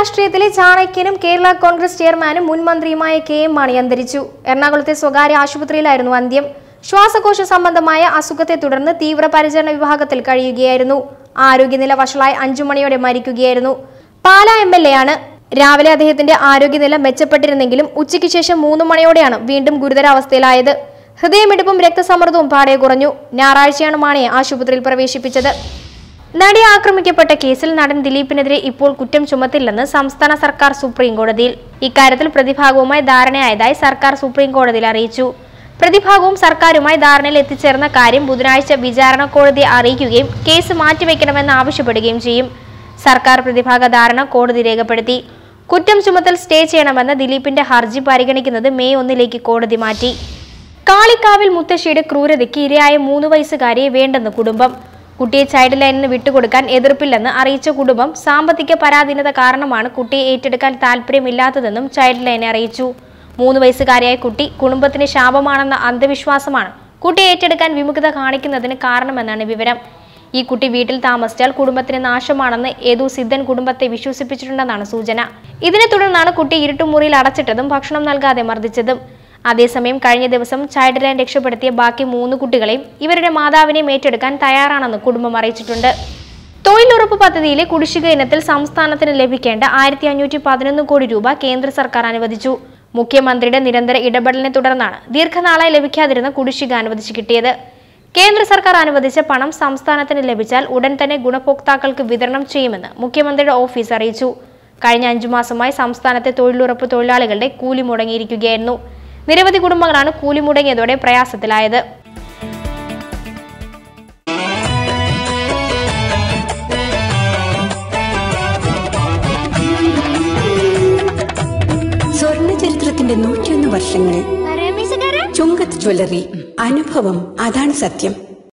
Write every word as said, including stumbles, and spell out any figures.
രാഷ്ട്രീയത്തിലെ ചാണക്യനും കേരള കോൺഗ്രസ് ചെയർമാനും മുൻ മന്ത്രിയുമായ കെ എം മാണി അന്തരിച്ചു. എറണാകുളത്തെ സ്വകാര്യ ആശുപത്രിയിലായിരുന്നു അന്ത്യം. ശ്വാസകോശ സംബന്ധമായ അസുഖത്തെ തുടർന്ന് തീവ്രപരിചരണ വിഭാഗത്തിൽ കഴിയുകയായിരുന്നു. ആരോഗ്യനില വഷളായി അഞ്ചു മണിയോടെ മരിക്കുകയായിരുന്നു. പാലാ എം എൽ എ ആണ്. രാവിലെ അദ്ദേഹത്തിന്റെ ആരോഗ്യനില മെച്ചപ്പെട്ടിരുന്നെങ്കിലും ഉച്ചയ്ക്ക് ശേഷം മൂന്ന് മണിയോടെയാണ് വീണ്ടും ഗുരുതരാവസ്ഥയിലായത്. ഹൃദയമിടിപ്പും രക്തസമ്മർദ്ദവും പാടെ കുറഞ്ഞു. ഞായറാഴ്ചയാണ് മാണിയെ ആശുപത്രിയിൽ പ്രവേശിപ്പിച്ചത്. നടി ആക്രമിക്കപ്പെട്ട കേസിൽ നടൻ ദിലീപിനെതിരെ ഇപ്പോൾ കുറ്റം ചുമത്തില്ലെന്ന് സംസ്ഥാന സർക്കാർ സുപ്രീം കോടതിയിൽ. ഇക്കാര്യത്തിൽ പ്രതിഭാഗവുമായി ധാരണയായതായി സർക്കാർ സുപ്രീം കോടതിയിൽ അറിയിച്ചു. പ്രതിഭാഗവും സർക്കാരുമായി ധാരണയിൽ എത്തിച്ചേർന്ന കാര്യം ബുധനാഴ്ച വിചാരണ കോടതിയെ അറിയിക്കുകയും കേസ് മാറ്റിവെക്കണമെന്ന് ആവശ്യപ്പെടുകയും ചെയ്യും. സർക്കാർ പ്രതിഭാഗ ധാരണ കോടതി രേഖപ്പെടുത്തി. കുറ്റം ചുമത്തൽ സ്റ്റേ ചെയ്യണമെന്ന ദിലീപിന്റെ ഹർജി പരിഗണിക്കുന്നത് മെയ് ഒന്നിലേക്ക് കോടതി മാറ്റി. കാളിക്കാവിൽ മുത്തശ്ശിയുടെ ക്രൂരതയ്ക്ക് ഇരയായ മൂന്ന് വയസ്സുകാരിയെ വേണ്ടെന്ന് കുടുംബം. കുട്ടിയെ ചൈൽഡ് ലൈനിന് വിട്ടുകൊടുക്കാൻ എതിർപ്പില്ലെന്ന് അറിയിച്ച കുടുംബം സാമ്പത്തിക പരാധീനത കാരണമാണ് കുട്ടിയെ ഏറ്റെടുക്കാൻ താല്പര്യമില്ലാത്തതെന്നും ചൈൽഡ് ലൈനെ അറിയിച്ചു. മൂന്ന് വയസ്സുകാരിയായ കുട്ടി കുടുംബത്തിന് ശാപമാണെന്ന അന്ധവിശ്വാസമാണ് കുട്ടിയെ ഏറ്റെടുക്കാൻ വിമുഖത കാണിക്കുന്നതിന് കാരണമെന്നാണ് വിവരം. ഈ കുട്ടി വീട്ടിൽ താമസിച്ചാൽ കുടുംബത്തിന് നാശമാണെന്ന് ഏതോ സിദ്ധൻ കുടുംബത്തെ വിശ്വസിപ്പിച്ചിട്ടുണ്ടെന്നാണ് സൂചന. ഇതിനെ തുടർന്നാണ് കുട്ടി ഇരുട്ടുമുറിയിൽ അടച്ചിട്ടതും ഭക്ഷണം നൽകാതെ മർദ്ദിച്ചതും. അതേസമയം കഴിഞ്ഞ ദിവസം ചൈൽഡ് ലൈൻ രക്ഷപ്പെടുത്തിയ ബാക്കി മൂന്ന് കുട്ടികളെയും ഇവരുടെ മാതാവിനെയും ഏറ്റെടുക്കാൻ തയ്യാറാണെന്ന് കുടുംബം അറിയിച്ചിട്ടുണ്ട്. തൊഴിലുറപ്പ് പദ്ധതിയിലെ കുടിശ്ശിക ഇനത്തിൽ സംസ്ഥാനത്തിന് ലഭിക്കേണ്ട ആയിരത്തി അഞ്ഞൂറ്റി പതിനൊന്ന് കോടി രൂപ കേന്ദ്ര സർക്കാർ അനുവദിച്ചു. മുഖ്യമന്ത്രിയുടെ നിരന്തര ഇടപെടലിനെ തുടർന്നാണ് ദീർഘനാളായി ലഭിക്കാതിരുന്ന കുടിശ്ശിക അനുവദിച്ചു കിട്ടിയത്. കേന്ദ്ര സർക്കാർ അനുവദിച്ച പണം സംസ്ഥാനത്തിന് ലഭിച്ചാൽ ഉടൻ തന്നെ ഗുണഭോക്താക്കൾക്ക് വിതരണം ചെയ്യുമെന്ന് മുഖ്യമന്ത്രിയുടെ ഓഫീസ് അറിയിച്ചു. കഴിഞ്ഞ അഞ്ചു മാസമായി സംസ്ഥാനത്തെ തൊഴിലുറപ്പ് തൊഴിലാളികളുടെ കൂലി മുടങ്ങിയിരിക്കുകയായിരുന്നു. നിരവധി കുടുംബങ്ങളാണ് കൂലി മുടങ്ങിയതോടെ പ്രയാസത്തിലായത്. സ്വർണ്ണ ചരിത്രത്തിന്റെ നൂറ്റിയൊന്ന് വർഷങ്ങളിൽ ചുങ്കത്ത് ജ്വല്ലറി. അനുഭവം അതാണ് സത്യം.